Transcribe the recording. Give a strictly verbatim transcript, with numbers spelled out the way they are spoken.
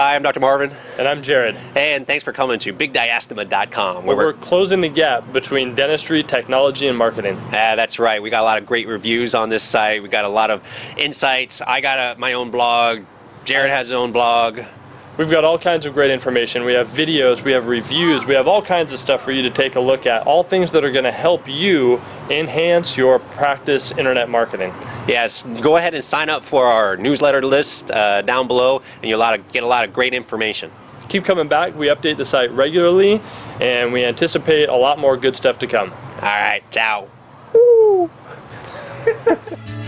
Hi, I'm Doctor Marvin. And I'm Jared. And thanks for coming to Big Diastema dot com. Where we're, we're closing the gap between dentistry, technology, and marketing. Yeah, that's right. We got a lot of great reviews on this site. We got a lot of insights. I got a, my own blog. Jared has his own blog. We've got all kinds of great information. We have videos, we have reviews, we have all kinds of stuff for you to take a look at. All things that are going to help you enhance your practice internet marketing. Yes, go ahead and sign up for our newsletter list uh, down below, and you'll get a lot of great information. Keep coming back. We update the site regularly, and we anticipate a lot more good stuff to come. All right, ciao. Woo.